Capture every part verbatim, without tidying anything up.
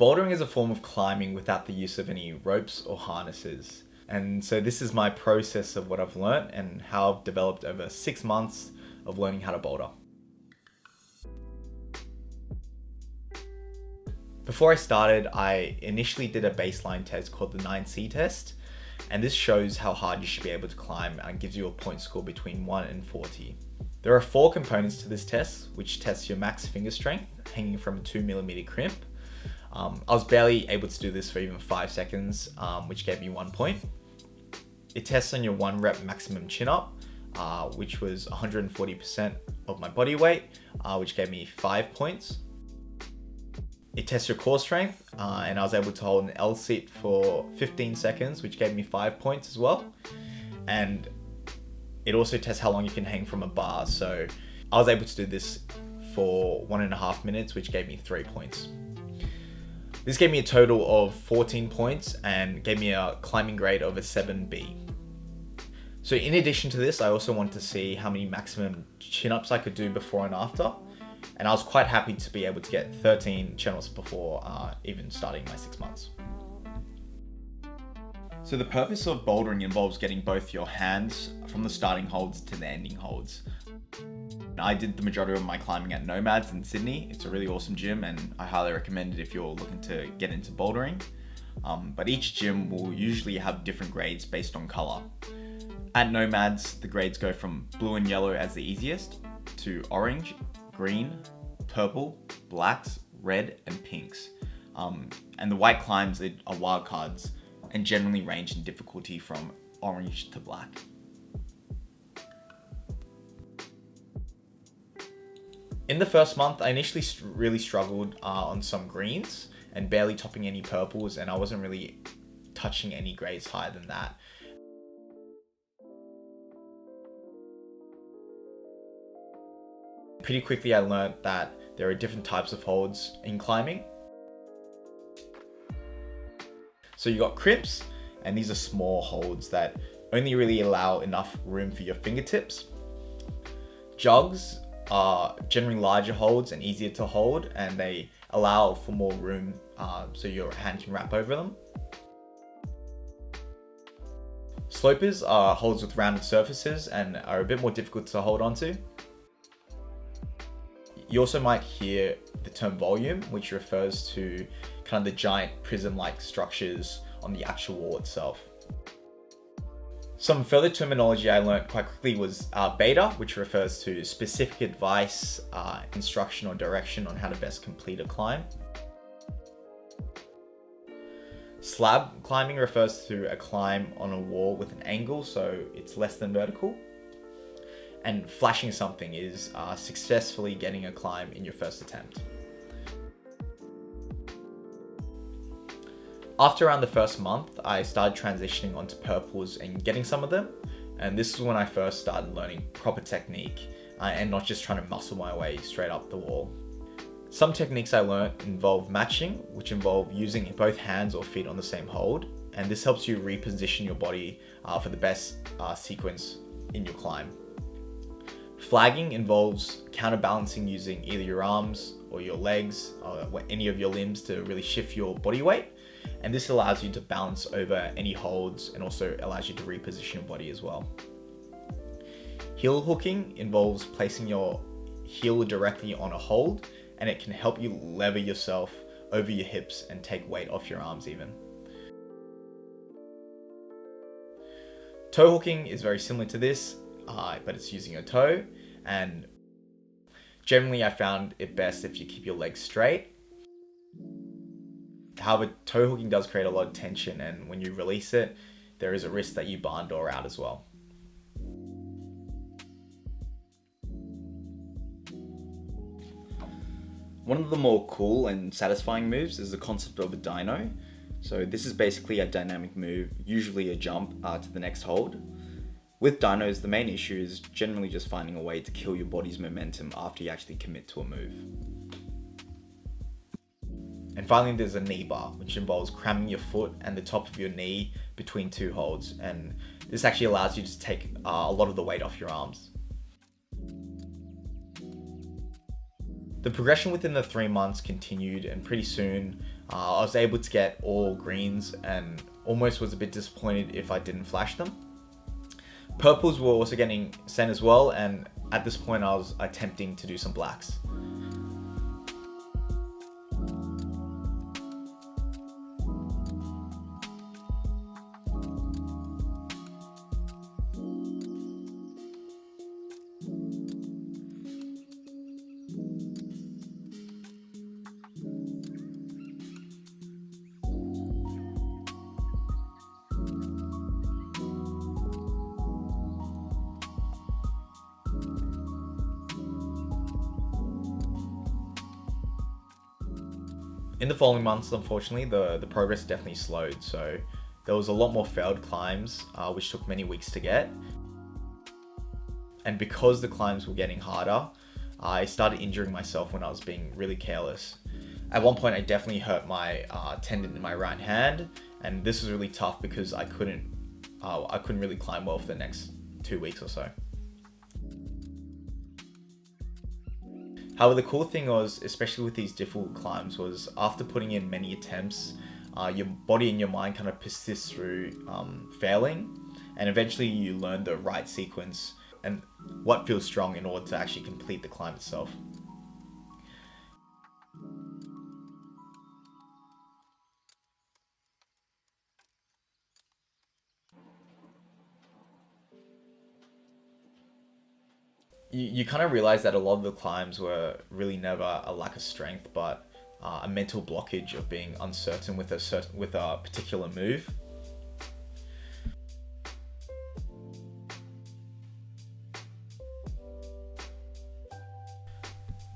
Bouldering is a form of climbing without the use of any ropes or harnesses. And so this is my process of what I've learnt and how I've developed over six months of learning how to boulder. Before I started, I initially did a baseline test called the nine C test. And this shows how hard you should be able to climb and gives you a point score between one and forty. There are four components to this test, which tests your max finger strength hanging from a two millimeter crimp. Um, I was barely able to do this for even five seconds, um, which gave me one point. It tests on your one rep maximum chin up, uh, which was one hundred forty percent of my body weight, uh, which gave me five points. It tests your core strength, uh, and I was able to hold an L sit for fifteen seconds, which gave me five points as well. And it also tests how long you can hang from a bar. So I was able to do this for one and a half minutes, which gave me three points. This gave me a total of fourteen points and gave me a climbing grade of a seven B. So in addition to this, I also wanted to see how many maximum chin-ups I could do before and after. And I was quite happy to be able to get thirteen chin-ups before uh, even starting my six months. So the purpose of bouldering involves getting both your hands from the starting holds to the ending holds. I did the majority of my climbing at Nomads in Sydney. It's a really awesome gym and I highly recommend it if you're looking to get into bouldering. Um, but each gym will usually have different grades based on color. At Nomads, the grades go from blue and yellow as the easiest to orange, green, purple, blacks, red, and pinks. Um, and the white climbs are wild cards and generally range in difficulty from orange to black. In the first month, I initially really struggled uh, on some greens and barely topping any purples, and I wasn't really touching any grades higher than that. Pretty quickly, I learned that there are different types of holds in climbing. So you got crimps, and these are small holds that only really allow enough room for your fingertips. Jogs are generally larger holds and easier to hold, and they allow for more room uh, so your hand can wrap over them. Slopers are holds with rounded surfaces and are a bit more difficult to hold onto. You also might hear the term volume, which refers to kind of the giant prism-like structures on the actual wall itself. Some further terminology I learned quite quickly was uh, beta, which refers to specific advice, uh, instruction or direction on how to best complete a climb. Slab climbing refers to a climb on a wall with an angle, so it's less than vertical. And flashing something is uh, successfully getting a climb in your first attempt. After around the first month, I started transitioning onto purples and getting some of them. And this is when I first started learning proper technique uh, and not just trying to muscle my way straight up the wall. Some techniques I learned involve matching, which involve using both hands or feet on the same hold. And this helps you reposition your body uh, for the best uh, sequence in your climb. Flagging involves counterbalancing using either your arms or your legs or any of your limbs to really shift your body weight. And this allows you to balance over any holds and also allows you to reposition your body as well. Heel hooking involves placing your heel directly on a hold, and it can help you lever yourself over your hips and take weight off your arms even. Toe hooking is very similar to this, uh, but it's using your toe. And generally I found it best if you keep your legs straight. However, toe hooking does create a lot of tension, and when you release it, there is a risk that you barn door out as well. One of the more cool and satisfying moves is the concept of a dyno. So this is basically a dynamic move, usually a jump uh, to the next hold. With dynos, the main issue is generally just finding a way to kill your body's momentum after you actually commit to a move. And finally, there's a knee bar, which involves cramming your foot and the top of your knee between two holds. And this actually allows you to take uh, a lot of the weight off your arms. The progression within the three months continued, and pretty soon Uh, I was able to get all greens and almost was a bit disappointed if I didn't flash them. Purples were also getting sent as well, and at this point I was attempting to do some blacks. In the following months, unfortunately, the, the progress definitely slowed, so there was a lot more failed climbs, uh, which took many weeks to get. And because the climbs were getting harder, I started injuring myself when I was being really careless. At one point, I definitely hurt my uh, tendon in my right hand, and this was really tough because I couldn't, uh, I couldn't really climb well for the next two weeks or so. However, the cool thing was, especially with these difficult climbs, was after putting in many attempts, uh, your body and your mind kind of persist through um, failing, and eventually you learn the right sequence and what feels strong in order to actually complete the climb itself. You, you kind of realize that a lot of the climbs were really never a lack of strength, but uh, a mental blockage of being uncertain with a certain, with a particular move.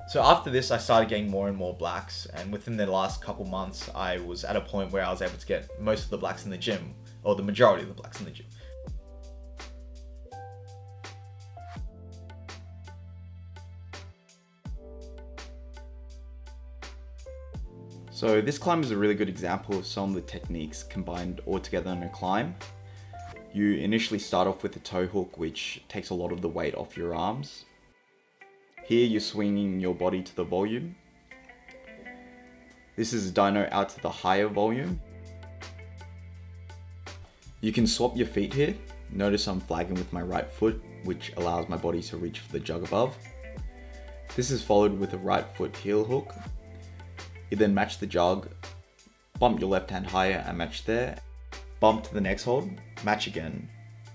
So after this, I started getting more and more blacks, and within the last couple months, I was at a point where I was able to get most of the blacks in the gym, or the majority of the blacks in the gym. So this climb is a really good example of some of the techniques combined all together in a climb. You initially start off with a toe hook, which takes a lot of the weight off your arms. Here you're swinging your body to the volume. This is a dyno out to the higher volume. You can swap your feet here. Notice I'm flagging with my right foot, which allows my body to reach for the jug above. This is followed with a right foot heel hook. You then match the jog, bump your left hand higher and match there, bump to the next hold, match again,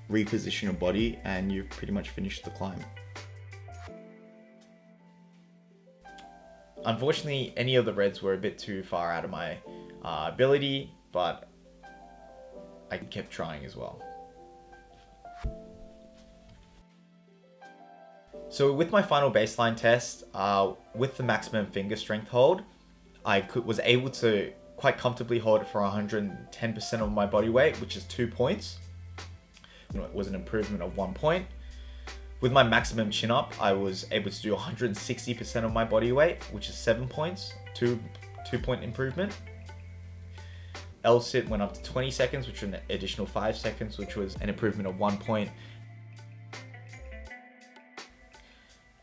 reposition your body, and you've pretty much finished the climb. Unfortunately, any of the reds were a bit too far out of my uh, ability, but I kept trying as well. So with my final baseline test, uh, with the maximum finger strength hold, I could, was able to quite comfortably hold it for one hundred ten percent of my body weight, which is two points. It was an improvement of one point. With my maximum chin up, I was able to do one hundred sixty percent of my body weight, which is seven points, two, two point improvement. L-sit went up to twenty seconds, which was an additional five seconds, which was an improvement of one point.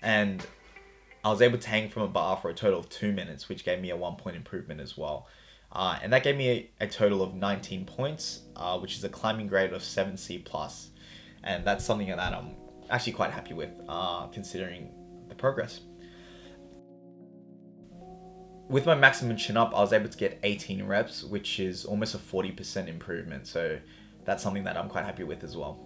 And I was able to hang from a bar for a total of two minutes, which gave me a one point improvement as well. Uh, and that gave me a, a total of nineteen points, uh, which is a climbing grade of seven C plus. And that's something that I'm actually quite happy with, uh, considering the progress. With my maximum chin up, I was able to get eighteen reps, which is almost a forty percent improvement. So that's something that I'm quite happy with as well.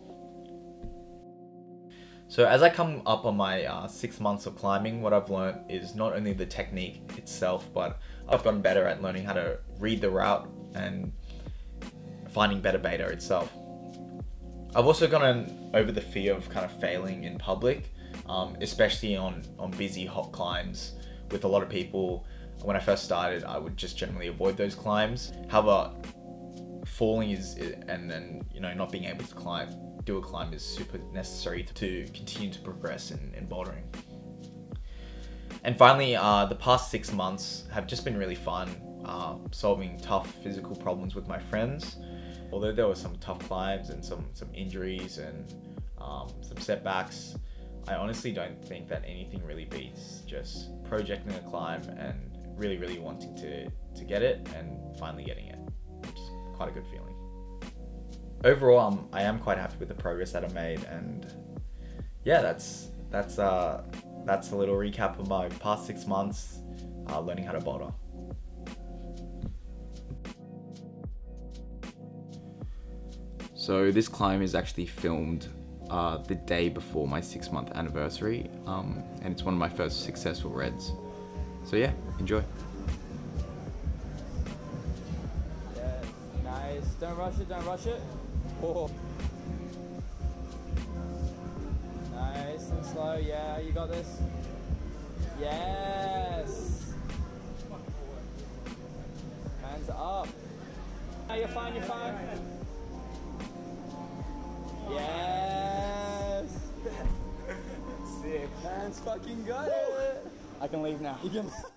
So as I come up on my uh, six months of climbing, what I've learned is not only the technique itself, but I've gotten better at learning how to read the route and finding better beta itself. I've also gotten over the fear of kind of failing in public, um, especially on, on busy hot climbs with a lot of people. When I first started, I would just generally avoid those climbs. However, falling is, and then, you know, not being able to climb, do a climb is super necessary to continue to progress in, in bouldering. And finally, uh, the past six months have just been really fun, uh, solving tough physical problems with my friends. Although there were some tough climbs and some, some injuries and um, some setbacks, I honestly don't think that anything really beats just projecting a climb and really, really wanting to, to get it and finally getting it, which is quite a good feeling. Overall, um, I am quite happy with the progress that I made, and yeah, that's that's uh, that's a little recap of my past six months uh, learning how to boulder. So this climb is actually filmed uh, the day before my six month anniversary, um, and it's one of my first successful reds. So yeah, enjoy. Yes, nice. Don't rush it, don't rush it. Oh. Nice and slow, yeah, you got this. Yes! Hands up. No, you're fine, you're fine. Yes! Sick. Man's fucking got it! I can leave now. You can